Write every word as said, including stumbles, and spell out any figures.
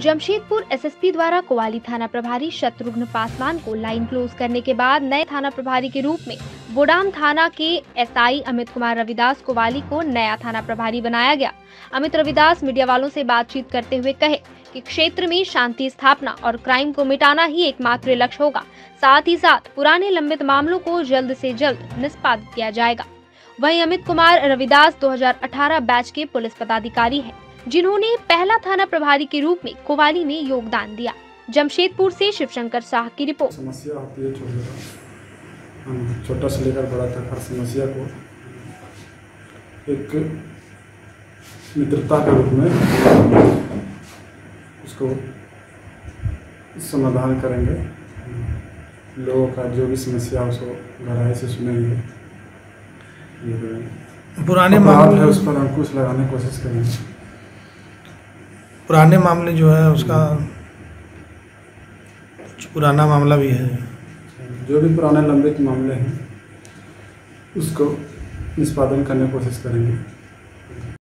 Jamshedpur S S P द्वारा कोवाली थाना प्रभारी शत्रुघ्न पासवान को लाइन क्लोज करने के बाद नए थाना प्रभारी के रूप में बोडाम थाना के एस आई अमित कुमार रविदास कोवाली को नया थाना प्रभारी बनाया गया। अमित रविदास मीडिया वालों से बातचीत करते हुए कहे कि क्षेत्र में शांति स्थापना और क्राइम को मिटाना ही एकमात्र लक्ष्य होगा, साथ ही साथ पुराने लंबित मामलों को जल्द से जल्द निष्पादित किया जाएगा। वहीं अमित कुमार रविदास दो हज़ार अठारह बैच के पुलिस पदाधिकारी हैं, जिन्होंने पहला थाना प्रभारी के रूप में कोवाली में योगदान दिया। जमशेदपुर से शिवशंकर साह की रिपोर्ट। समस्या होती है छोटे छोटा से लेकर बड़ा तक हर समस्या को एक मित्रता के रूप में उसको समाधान करेंगे। लोगों का जो भी समस्या उसको गहराई से सुनेंगे, पुराने मामले है उस पर अंकुश लगाने की कोशिश करेंगे। पुराने मामले जो है उसका कुछ पुराना मामला भी है, जो भी पुराने लंबित मामले हैं उसको निष्पादन करने की कोशिश करेंगे।